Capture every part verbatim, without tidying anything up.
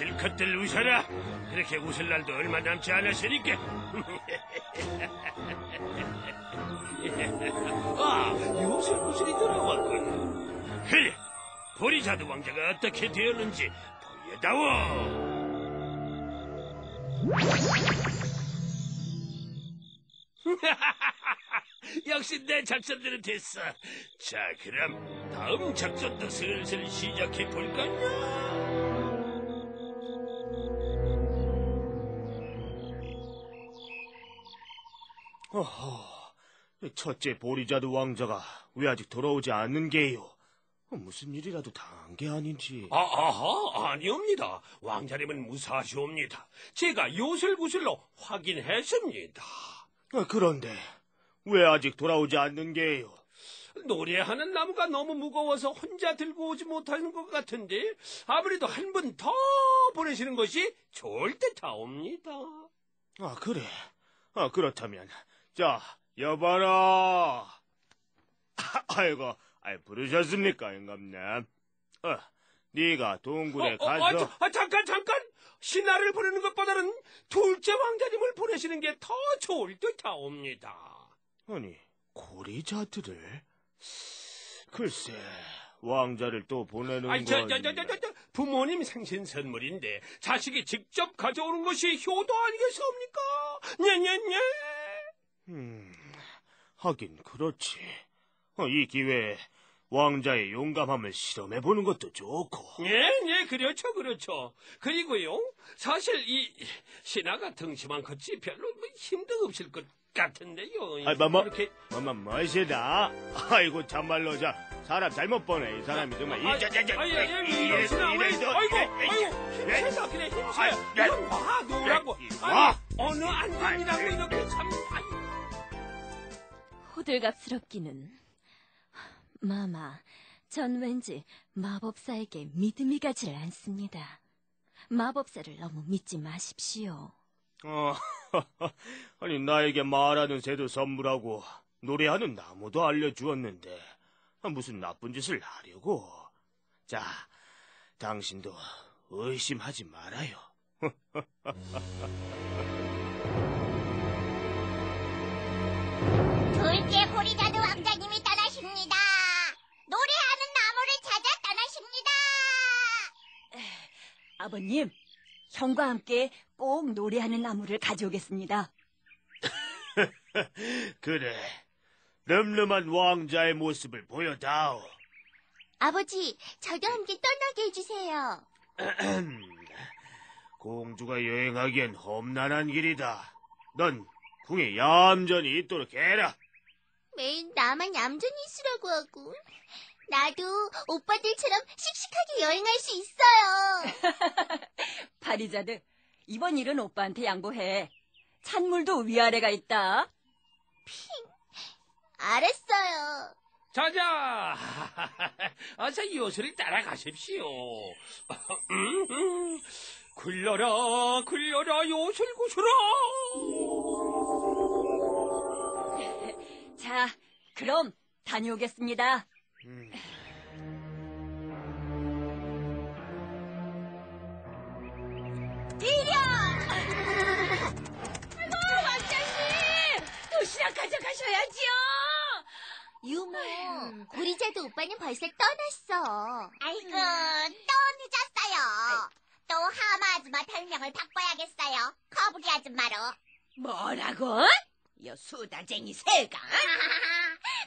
실컷들 웃어라. 그렇게 웃을 날도 얼마 남지 않았으니까. 아, 요새 구슬이 돌아왔군. 그래, 고리자드 왕자가 어떻게 되었는지 보여다오. 역시 내 작전대로 됐어. 자, 그럼 다음 작전도 슬슬 시작해볼까? 어허, 첫째 보리자드 왕자가 왜 아직 돌아오지 않는 게요? 무슨 일이라도 당한 게 아닌지. 아, 아하, 아니옵니다. 왕자님은 무사하시옵니다. 제가 요술구슬로 확인했습니다. 아, 그런데 왜 아직 돌아오지 않는 게요? 노래하는 나무가 너무 무거워서 혼자 들고 오지 못하는 것 같은데 아무래도 한 분 더 보내시는 것이 좋을 듯하옵니다. 아, 그래. 아, 그렇다면 자, 여봐라. 아, 아이고. 아이, 부르셨습니까, 영감님? 어, 네가 동굴에 어, 어, 가서... 아, 아, 잠깐, 잠깐! 신하를 부르는 것보다는 둘째 왕자님을 보내시는 게 더 좋을 듯하옵니다. 아니, 고리자들을? 글쎄, 왕자를 또 보내는 건... 아니, 저, 저, 저, 저, 저, 저, 부모님 생신 선물인데 자식이 직접 가져오는 것이 효도 아니겠습니까? 네, 네, 네. 음, 하긴 그렇지. 이 기회에 왕자의 용감함을 실험해보는 것도 좋고. 예, 예, 그렇죠, 그렇죠. 그리고요, 사실 이 신하가 등심한 것이 별로 힘도 없을 것 같은데요. 아, 뭐뭐, 뭐뭐, 멋이다. 아이고, 참말로, 자, 사람 잘못 보네, 이 사람이 정말. 아, 이, 자, 자, 자, 예, 예, 신하, 왜, 아이고, 아이고, 힘세서, 그래, 힘세. 이건 와, 노라고. 아, 어느 안전이라고 이렇게 참, 아이고. 호들갑스럽기는. 마마, 전 왠지 마법사에게 믿음이 가질 않습니다. 마법사를 너무 믿지 마십시오. 어, 아니, 나에게 말하는 새도 선물하고 노래하는 나무도 알려주었는데 무슨 나쁜 짓을 하려고. 자, 당신도 의심하지 말아요. 둘째 고리자드 왕자님이 떠나십니다. 노래하는 나무를 찾아 떠나십니다. 아버님, 형과 함께 꼭 노래하는 나무를 가져오겠습니다. 그래, 늠름한 왕자의 모습을 보여다오. 아버지, 저도 함께 떠나게 해주세요. 공주가 여행하기엔 험난한 길이다. 넌 궁에 얌전히 있도록 해라. 매일 나만 얌전히 있으라고 하고. 나도 오빠들처럼 씩씩하게 여행할 수 있어요. 바리자드, 이번 일은 오빠한테 양보해. 찬물도 위아래가 있다. 핑, 알았어요. 자자, 어서 요술을 따라가십시오. 굴러라, 굴러라, 요술구슬아. 자, 그럼 다녀오겠습니다. 음. 이려! 아이고, 왕자님! 도시락 가져가셔야지요! 유모, 고리자드 오빠는 벌써 떠났어. 아이고, 음. 또 늦었어요. 또 하마 아줌마 별명을 바꿔야겠어요. 거북이 아줌마로. 뭐라고? 여 수다쟁이 새가.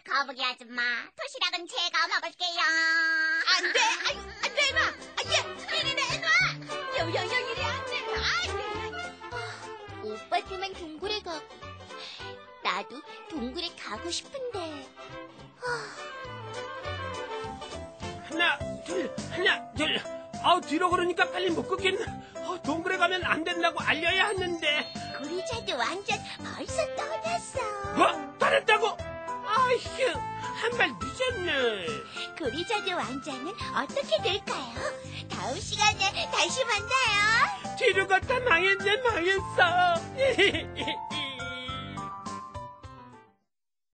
거북이 아줌마, 도시락은 제가 먹을게요. 안돼, 아유, 안돼 이마, 안돼, 이리 내놔. 여여여, 이리 안돼. 아, 오빠들만 동굴에 가고 나도 동굴에 가고 싶은데. 하나, 둘, 하나, 둘. 아우, 뒤로 그러니까 빨리 못 걷겠네. 어, 동굴에 가면 안 된다고 알려야 하는데. 고리자드 왕자 벌써 떠났어. 뭐? 떠났다고? 아휴, 한발 늦었네. 고리자드 왕자는 어떻게 될까요? 다음 시간에 다시 만나요. 뒤로 갔다 망했네, 망했어.